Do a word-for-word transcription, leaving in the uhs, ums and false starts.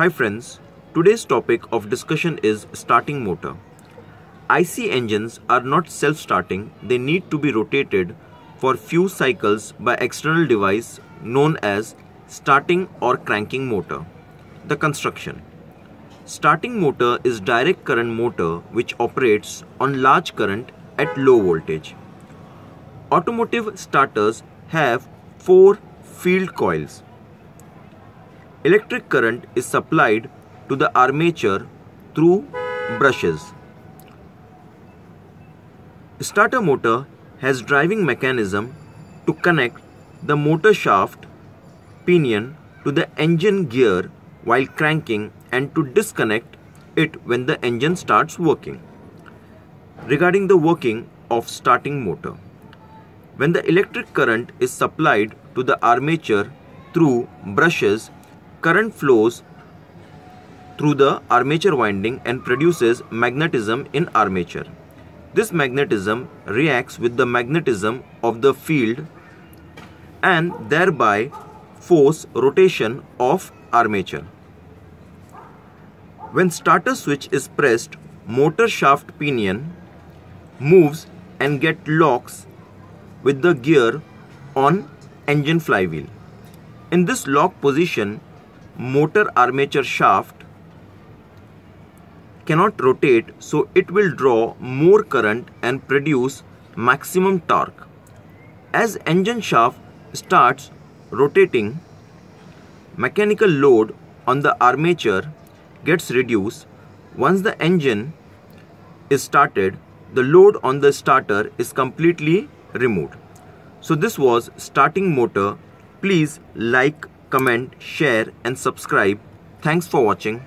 Hi friends, today's topic of discussion is starting motor. I C engines are not self-starting, they need to be rotated for few cycles by external device known as starting or cranking motor. The construction. Starting motor is direct current motor which operates on large current at low voltage. Automotive starters have four field coils. Electric current is supplied to the armature through brushes. Starter motor has driving mechanism to connect the motor shaft pinion to the engine gear while cranking and to disconnect it when the engine starts working. Regarding the working of starting motor, when the electric current is supplied to the armature through brushes, current flows through the armature winding and produces magnetism in armature. This magnetism reacts with the magnetism of the field and thereby force rotation of armature. When starter switch is pressed, motor shaft pinion moves and get locks with the gear on engine flywheel. In this lock position, motor armature shaft cannot rotate, so it will draw more current and produce maximum torque. As engine shaft starts rotating, mechanical load on the armature gets reduced. Once the engine is started, the load on the starter is completely removed. So this was starting motor. Please like, comment, share and subscribe. Thanks for watching.